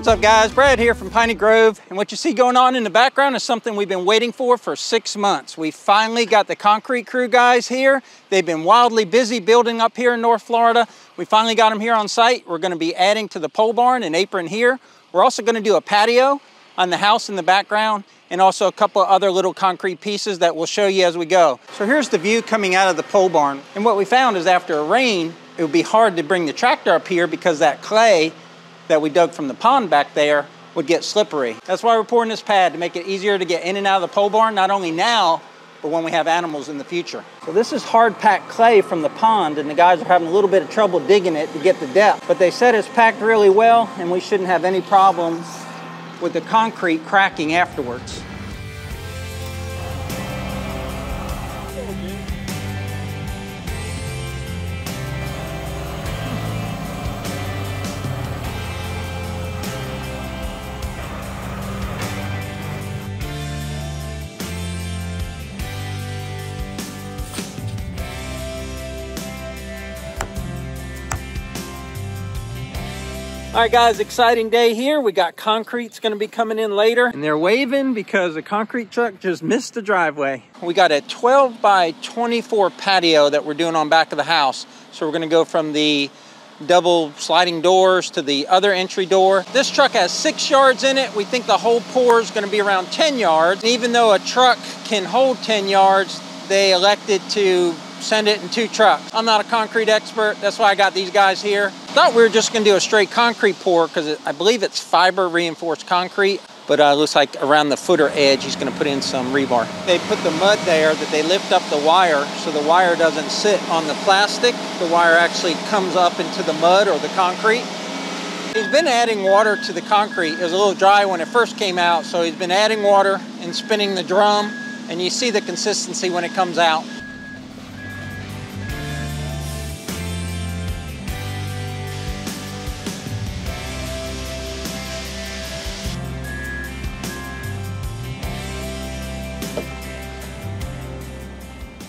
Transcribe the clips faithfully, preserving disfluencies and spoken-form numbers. What's up guys, Brad here from Piney Grove, and what you see going on in the background is something we've been waiting for for six months. We finally got the concrete crew guys here. They've been wildly busy building up here in North Florida. We finally got them here on site. We're going to be adding to the pole barn and apron here. We're also going to do a patio on the house in the background and also a couple of other little concrete pieces that we'll show you as we go. So here's the view coming out of the pole barn, and what we found is after a rain, it would be hard to bring the tractor up here because that clay that we dug from the pond back there would get slippery. That's why we're pouring this pad, to make it easier to get in and out of the pole barn, not only now, but when we have animals in the future. So this is hard-packed clay from the pond, and the guys are having a little bit of trouble digging it to get the depth. But they said it's packed really well, and we shouldn't have any problems with the concrete cracking afterwards. All right guys, exciting day here. We got concrete's gonna be coming in later, and they're waving because the concrete truck just missed the driveway. We got a twelve by twenty-four patio that we're doing on back of the house. So we're gonna go from the double sliding doors to the other entry door. This truck has six yards in it. We think the whole pour is gonna be around ten yards. And even though a truck can hold ten yards, they elected to send it in two trucks. I'm not a concrete expert. That's why I got these guys here. Thought we were just gonna do a straight concrete pour because I believe it's fiber reinforced concrete, but uh, looks like around the footer edge, he's gonna put in some rebar. They put the mud there that they lift up the wire so the wire doesn't sit on the plastic. The wire actually comes up into the mud or the concrete. He's been adding water to the concrete. It was a little dry when it first came out, so he's been adding water and spinning the drum, and you see the consistency when it comes out.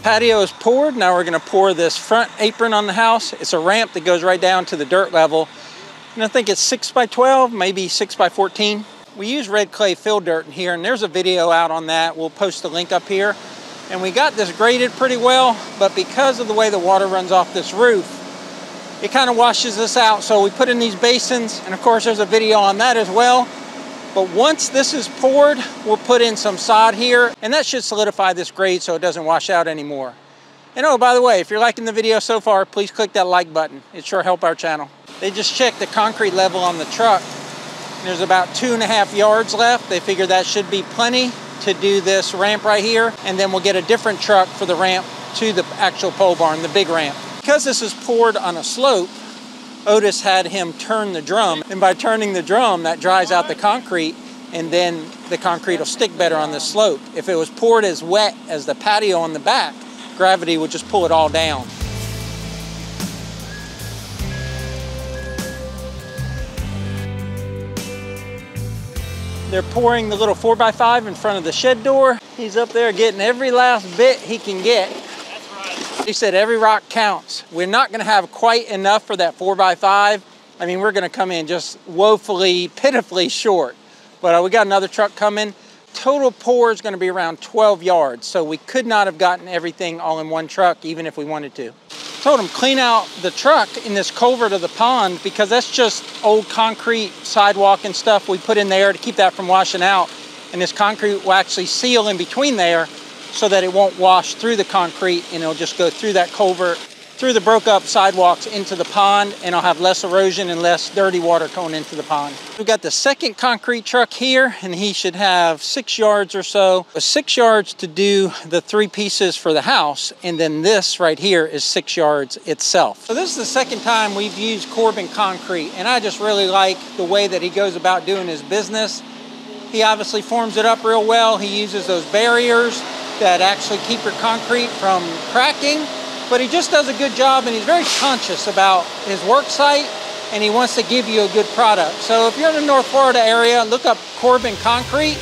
Patio is poured. Now we're gonna pour this front apron on the house. It's a ramp that goes right down to the dirt level. And I think it's six by twelve, maybe six by fourteen. We use red clay fill dirt in here, and there's a video out on that. We'll post the link up here. And we got this graded pretty well, but because of the way the water runs off this roof, it kind of washes this out. So we put in these basins, and of course there's a video on that as well. But once this is poured, we'll put in some sod here, and that should solidify this grade so it doesn't wash out anymore. And oh, by the way, if you're liking the video so far, please click that like button. It sure helps our channel. They just checked the concrete level on the truck. There's about two and a half yards left. They figure that should be plenty to do this ramp right here, and then we'll get a different truck for the ramp to the actual pole barn, the big ramp. Because this is poured on a slope, Otis had him turn the drum, and by turning the drum, that dries out the concrete, and then the concrete will stick better on this slope. If it was poured as wet as the patio on the back, gravity would just pull it all down. They're pouring the little four by five in front of the shed door. He's up there getting every last bit he can get. He said every rock counts. We're not gonna have quite enough for that four by five. I mean, we're gonna come in just woefully, pitifully short. But uh, we got another truck coming. Total pour is gonna be around twelve yards. So we could not have gotten everything all in one truck, even if we wanted to. Told him clean out the truck in this culvert of the pond because that's just old concrete sidewalk and stuff we put in there to keep that from washing out. And this concrete will actually seal in between there so that it won't wash through the concrete, and it'll just go through that culvert, through the broke up sidewalks into the pond, and I'll have less erosion and less dirty water going into the pond. We've got the second concrete truck here, and he should have six yards or so. Six yards to do the three pieces for the house, and then this right here is six yards itself. So this is the second time we've used Corbin Concrete, and I just really like the way that he goes about doing his business. He obviously forms it up real well. He uses those barriers that actually keep your concrete from cracking, but he just does a good job, and he's very conscious about his work site, and he wants to give you a good product. So if you're in the North Florida area, look up Corbin Concrete.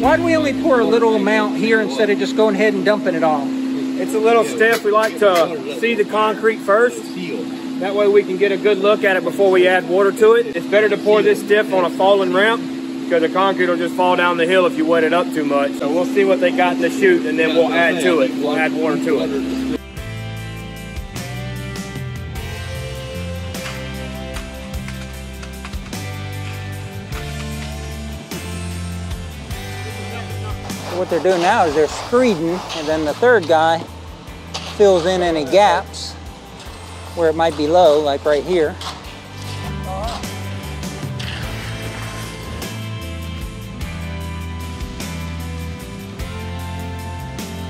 Why do we only pour a little amount here instead of just going ahead and dumping it all? It's a little stiff. We like to see the concrete first. That way we can get a good look at it before we add water to it. It's better to pour this stiff on a fallen ramp because the concrete will just fall down the hill if you wet it up too much. So we'll see what they got in the chute and then we'll add to it. We'll add water to it. What they're doing now is they're screeding, and then the third guy fills in any gaps where it might be low, like right here.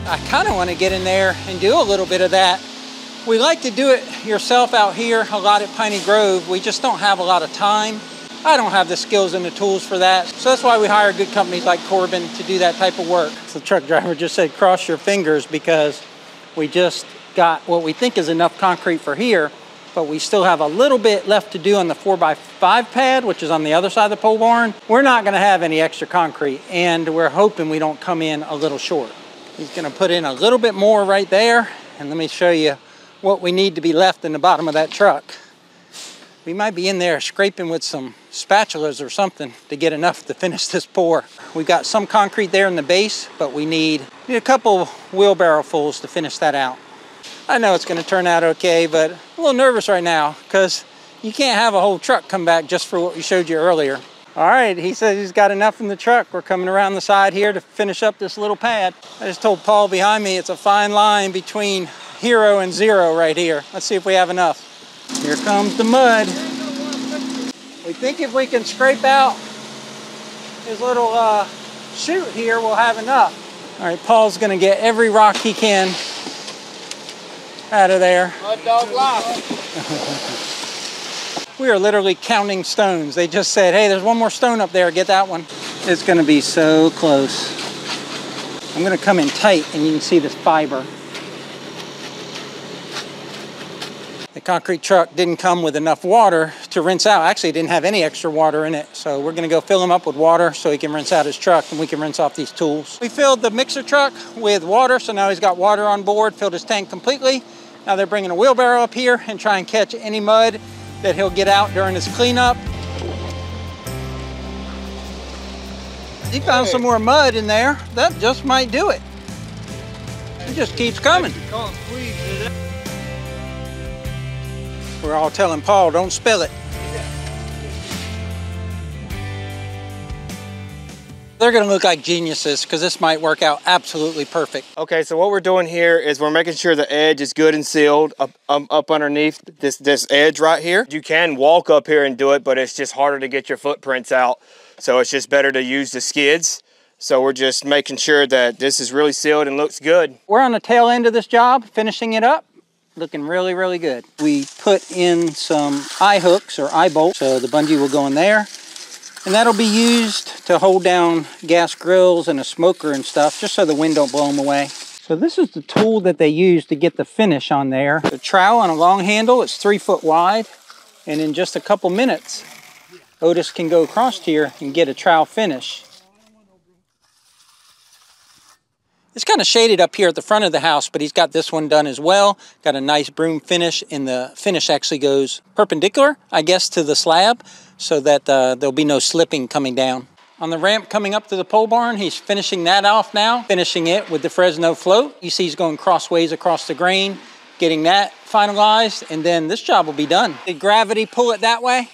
I kind of want to get in there and do a little bit of that. We like to do it yourself out here a lot at Piney Grove. We just don't have a lot of time. I don't have the skills and the tools for that. So that's why we hire good companies like Corbin to do that type of work. So the truck driver just said, cross your fingers, because we just got what we think is enough concrete for here, but we still have a little bit left to do on the four by five pad, which is on the other side of the pole barn. We're not gonna have any extra concrete, and we're hoping we don't come in a little short. He's gonna put in a little bit more right there, and let me show you what we need to be left in the bottom of that truck. We might be in there scraping with some spatulas or something to get enough to finish this pour. We've got some concrete there in the base, but we need, need a couple wheelbarrowfuls to finish that out. I know it's gonna turn out okay, but I'm a little nervous right now because you can't have a whole truck come back just for what we showed you earlier. All right, he says he's got enough in the truck. We're coming around the side here to finish up this little pad. I just told Paul behind me it's a fine line between hero and zero right here. Let's see if we have enough. Here comes the mud. We think if we can scrape out his little uh, chute here, we'll have enough. All right, Paul's gonna get every rock he can out of there. Mud dog life. We are literally counting stones. They just said, hey, there's one more stone up there, get that one. It's gonna be so close. I'm gonna come in tight and you can see this fiber. The concrete truck didn't come with enough water to rinse out. Actually, it didn't have any extra water in it. So we're gonna go fill him up with water so he can rinse out his truck and we can rinse off these tools. We filled the mixer truck with water, so now he's got water on board, filled his tank completely. Now they're bringing a wheelbarrow up here and try and catch any mud that he'll get out during his cleanup. He found hey. some more mud in there. That just might do it. It just keeps coming. We're all telling Paul, don't spill it. They're gonna look like geniuses because this might work out absolutely perfect. Okay, so what we're doing here is we're making sure the edge is good and sealed up, um, up underneath this, this edge right here. You can walk up here and do it, but it's just harder to get your footprints out. So it's just better to use the skids. So we're just making sure that this is really sealed and looks good. We're on the tail end of this job, finishing it up. Looking really, really good. We put in some eye hooks or eye bolts, so the bungee will go in there. And that'll be used to hold down gas grills and a smoker and stuff, just so the wind don't blow them away. So this is the tool that they use to get the finish on there. The trowel on a long handle, it's three foot wide. And in just a couple minutes, Otis can go across here and get a trowel finish. It's kind of shaded up here at the front of the house, but he's got this one done as well. Got a nice broom finish, and the finish actually goes perpendicular, I guess, to the slab, so that uh, there'll be no slipping coming down. On the ramp coming up to the pole barn, he's finishing that off now, finishing it with the Fresno float. You see he's going crossways across the grain, getting that finalized, and then this job will be done. Did gravity pull it that way?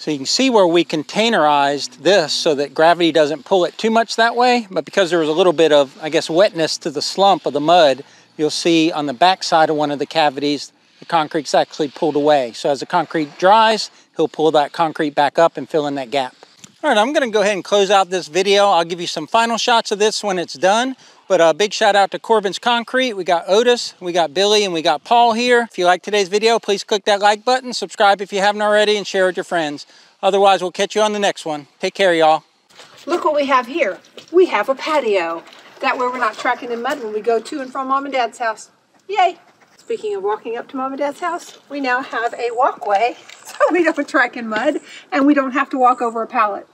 So you can see where we containerized this so that gravity doesn't pull it too much that way, but because there was a little bit of, I guess, wetness to the slump of the mud, you'll see on the back side of one of the cavities, the concrete's actually pulled away. So as the concrete dries, he'll pull that concrete back up and fill in that gap. All right, I'm gonna go ahead and close out this video. I'll give you some final shots of this when it's done. But a big shout out to Corbin's Concrete. We got Otis, we got Billy, and we got Paul here. If you like today's video, please click that like button, subscribe if you haven't already, and share with your friends. Otherwise, we'll catch you on the next one. Take care, y'all. Look what we have here. We have a patio. That way we're not tracking in mud when we go to and from Mom and Dad's house. Yay. Speaking of walking up to Mom and Dad's house, we now have a walkway so we don't track in mud and we don't have to walk over a pallet.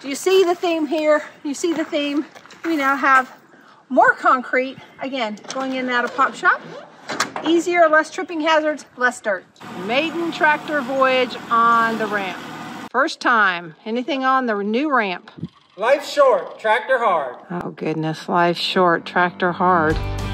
Do you see the theme here? You see the theme? we now have more concrete, again, going in and out of pop shop. Easier, less tripping hazards, less dirt. Maiden tractor voyage on the ramp. First time, anything on the new ramp? Life's short, tractor hard. Oh goodness, life's short, tractor hard.